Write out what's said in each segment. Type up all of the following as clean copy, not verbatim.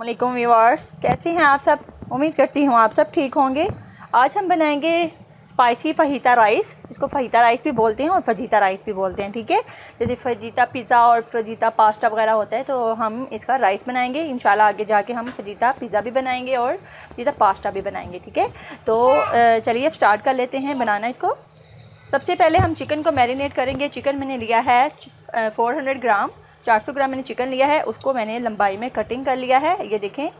वालेकुम व्यूअर्स, कैसे हैं आप सब। उम्मीद करती हूँ आप सब ठीक होंगे। आज हम बनाएंगे स्पाइसी फजीता राइस, जिसको फजीता राइस भी बोलते हैं और फजीता राइस भी बोलते हैं, ठीक है। जैसे फजीता पिज़्ज़ा और फजीता पास्ता वगैरह होता है, तो हम इसका राइस बनाएंगे। इंशाल्लाह आगे जाके हम फजीता पिज़्ज़ा भी बनाएंगे और फजीता पास्ता भी बनाएंगे, ठीक है। तो चलिए अब स्टार्ट कर लेते हैं बनाना इसको। सबसे पहले हम चिकन को मैरिनेट करेंगे। चिकन मैंने लिया है 400 ग्राम, 400 ग्राम मैंने चिकन लिया है। उसको मैंने लंबाई में कटिंग कर लिया है, ये देखें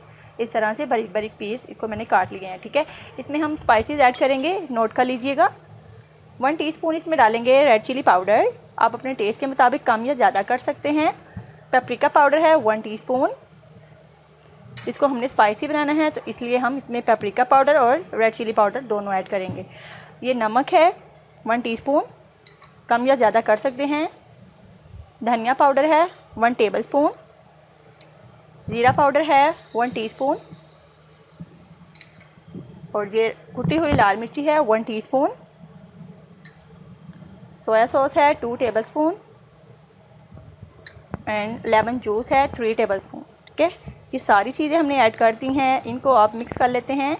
इस तरह से बारीक बारीक पीस इसको मैंने काट लिए हैं, ठीक है। इसमें हम स्पाइसेस ऐड करेंगे, नोट कर लीजिएगा। 1 टीस्पून इसमें डालेंगे रेड चिली पाउडर, आप अपने टेस्ट के मुताबिक कम या ज़्यादा कर सकते हैं। पेपरिका पाउडर है 1 टीस्पून, इसको हमने स्पाइसी बनाना है तो इसलिए हम इसमें पेपरिका पाउडर और रेड चिली पाउडर दोनों ऐड करेंगे। ये नमक है 1 टीस्पून, कम या ज़्यादा कर सकते हैं। धनिया पाउडर है 1 टेबलस्पून, ज़ीरा पाउडर है 1 टीस्पून, और ये कुटी हुई लाल मिर्ची है 1 टीस्पून। सोया सॉस है 2 टेबलस्पून एंड लेमन जूस है 3 टेबलस्पून, ठीक है। ये सारी चीज़ें हमने ऐड कर दी हैं, इनको आप मिक्स कर लेते हैं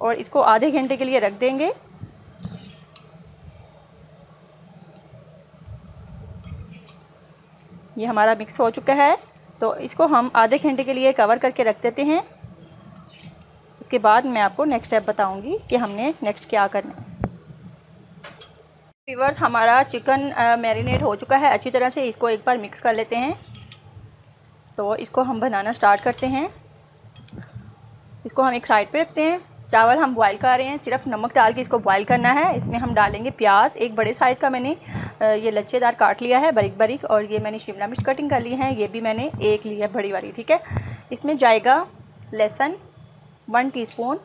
और इसको आधे घंटे के लिए रख देंगे। ये हमारा मिक्स हो चुका है, तो इसको हम आधे घंटे के लिए कवर करके रख देते हैं। उसके बाद मैं आपको नेक्स्ट स्टेप बताऊंगी कि हमने नेक्स्ट क्या करना है। व्यूअर्स, हमारा चिकन मैरिनेट हो चुका है अच्छी तरह से, इसको एक बार मिक्स कर लेते हैं। तो इसको हम बनाना स्टार्ट करते हैं। इसको हम एक साइड पे रखते हैं। चावल हम बॉयल कर रहे हैं, सिर्फ नमक डाल के इसको बॉयल करना है। इसमें हम डालेंगे प्याज, एक बड़े साइज़ का मैंने ये लच्छेदार काट लिया है बारीक बारीक, और ये मैंने शिमला मिर्च कटिंग कर ली है, ये भी मैंने एक ली है बड़ी वाली, ठीक है। इसमें जाएगा लहसुन 1 टीस्पून,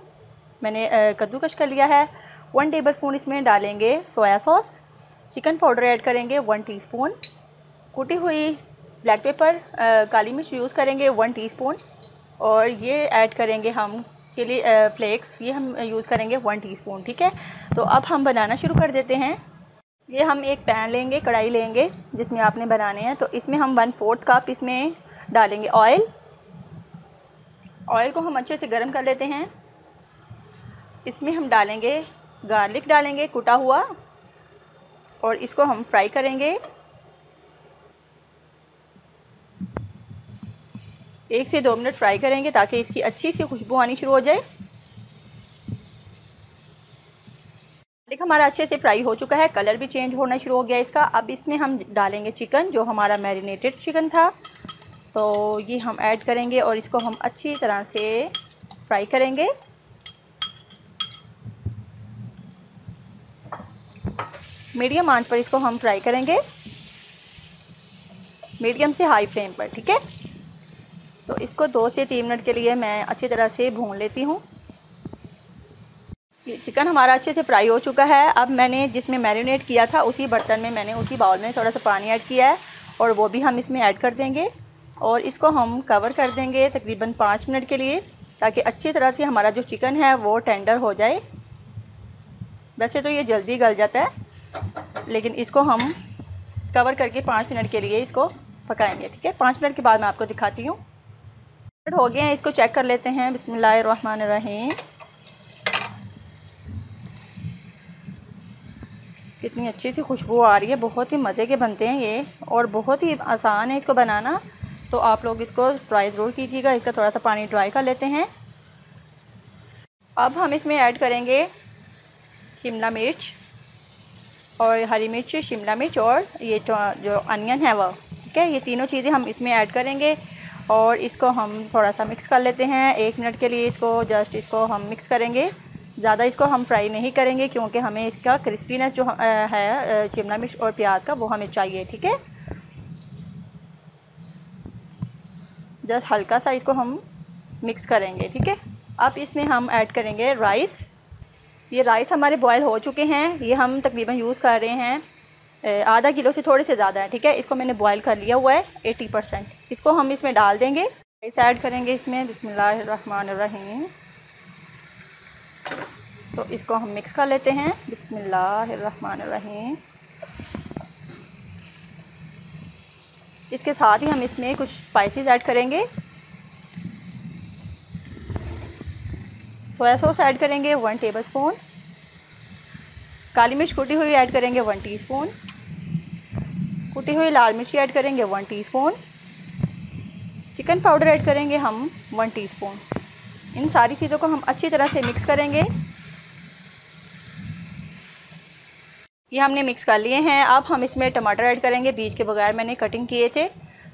मैंने कद्दूकश कर लिया है। 1 टेबलस्पून इसमें डालेंगे soya sauce, chicken powder add करेंगे 1 टीस्पून, कुटी हुई ब्लैक पेपर काली मिर्च यूज़ करेंगे 1 टीस्पून, और ये ऐड करेंगे हम चिली फ्लेक्स, ये हम यूज़ करेंगे 1 टीस्पून, ठीक है। तो अब हम बनाना शुरू कर देते हैं। ये हम एक पैन लेंगे, कढ़ाई लेंगे जिसमें आपने बनाने हैं, तो इसमें हम 1/4 कप इसमें डालेंगे ऑयल। ऑयल को हम अच्छे से गर्म कर लेते हैं। इसमें हम डालेंगे गार्लिक, डालेंगे कुटा हुआ, और इसको हम फ्राई करेंगे। एक से 2 मिनट फ्राई करेंगे ताकि इसकी अच्छी सी खुशबू आनी शुरू हो जाए। देखिए हमारा अच्छे से फ्राई हो चुका है, कलर भी चेंज होना शुरू हो गया इसका। अब इसमें हम डालेंगे चिकन, जो हमारा मैरिनेटेड चिकन था, तो ये हम ऐड करेंगे और इसको हम अच्छी तरह से फ्राई करेंगे। मीडियम आंच पर इसको हम फ्राई करेंगे, मीडियम से हाई फ्लेम पर, ठीक है। तो इसको 2 से 3 मिनट के लिए मैं अच्छी तरह से भून लेती हूँ। ये चिकन हमारा अच्छे से फ्राई हो चुका है। अब मैंने जिसमें मैरिनेट किया था उसी बर्तन में, मैंने उसी बाउल में थोड़ा सा पानी ऐड किया है और वो भी हम इसमें ऐड कर देंगे, और इसको हम कवर कर देंगे तकरीबन 5 मिनट के लिए, ताकि अच्छी तरह से हमारा जो चिकन है वो टेंडर हो जाए। वैसे तो ये जल्दी गल जाता है, लेकिन इसको हम कवर करके 5 मिनट के लिए इसको पकाएँगे, ठीक है। 5 मिनट के बाद मैं आपको दिखाती हूँ। हो गए हैं, इसको चेक कर लेते हैं। बिस्मिल्लाहिर्रहमानिर्रहीम, कितनी अच्छी सी खुशबू आ रही है। बहुत ही मज़े के बनते हैं ये, और बहुत ही आसान है इसको बनाना, तो आप लोग इसको ट्राई ज़रूर कीजिएगा। इसका थोड़ा सा पानी ड्राई कर लेते हैं। अब हम इसमें ऐड करेंगे शिमला मिर्च और हरी मिर्च, शिमला मिर्च और ये जो अनियन है वह, ठीक है। ये तीनों चीज़ें हम इसमें ऐड करेंगे और इसको हम थोड़ा सा मिक्स कर लेते हैं 1 मिनट के लिए। इसको जस्ट इसको हम मिक्स करेंगे, ज़्यादा इसको हम फ्राई नहीं करेंगे, क्योंकि हमें इसका क्रिस्पीनेस जो है शिमला मिर्च और प्याज का वो हमें चाहिए, ठीक है। जस्ट हल्का सा इसको हम मिक्स करेंगे, ठीक है। अब इसमें हम ऐड करेंगे राइस। ये राइस हमारे बॉयल हो चुके हैं, ये हम तकरीबन यूज़ कर रहे हैं आधा किलो से थोड़े से ज़्यादा है, ठीक है। इसको मैंने बॉयल कर लिया हुआ है 80%, इसको हम इसमें डाल देंगे। राइस ऐड करेंगे इसमें, बिस्मिल्लाहिर्रहमानिर्रहीम। तो इसको हम मिक्स कर लेते हैं, बिस्मिल्लाहिर्रहमानिर्रहीम। इसके साथ ही हम इसमें कुछ स्पाइसेस ऐड करेंगे। सोया सॉस ऐड करेंगे 1 टेबलस्पून, काली मिर्च कुटी हुई ऐड करेंगे 1 टीस्पून, कुटी हुई लाल मिर्ची ऐड करेंगे 1 टीस्पून, चिकन पाउडर ऐड करेंगे हम 1 टीस्पून। इन सारी चीज़ों को हम अच्छी तरह से मिक्स करेंगे। ये हमने मिक्स कर लिए हैं। अब हम इसमें टमाटर ऐड करेंगे, बीज के बगैर मैंने कटिंग किए थे,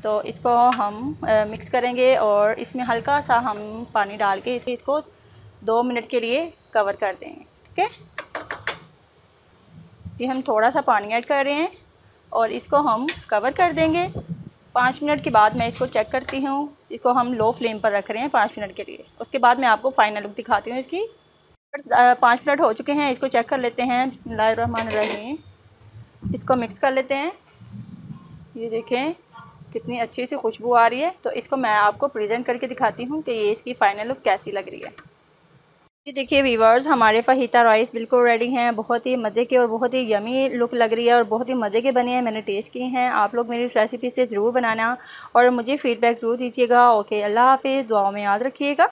तो इसको हम मिक्स करेंगे और इसमें हल्का सा हम पानी डाल के इसको 2 मिनट के लिए कवर कर देंगे। ठीक है, ये हम थोड़ा सा पानी ऐड कर रहे हैं और इसको हम कवर कर देंगे। 5 मिनट के बाद मैं इसको चेक करती हूँ। इसको हम लो फ्लेम पर रख रहे हैं 5 मिनट के लिए, उसके बाद मैं आपको फाइनल लुक दिखाती हूँ इसकी। 5 मिनट हो चुके हैं, इसको चेक कर लेते हैं। बिस्मिल्लाहिर्रहमानिर्रहीम। इसको मिक्स कर लेते हैं। ये देखें कितनी अच्छी सी खुशबू आ रही है। तो इसको मैं आपको प्रेजेंट करके दिखाती हूँ कि ये इसकी फ़ाइनल लुक कैसी लग रही है। ये देखिए व्यूअर्स, हमारे फहीता राइस बिल्कुल रेडी हैं। बहुत ही मज़े की और बहुत ही यमी लुक लग रही है और बहुत ही मज़े के बने हैं। मैंने टेस्ट किए हैं। आप लोग मेरी इस रेसिपी से ज़रूर बनाना और मुझे फ़ीडबैक ज़रूर दीजिएगा। ओके, अल्लाह हाफिज़। दुआओं में याद रखिएगा।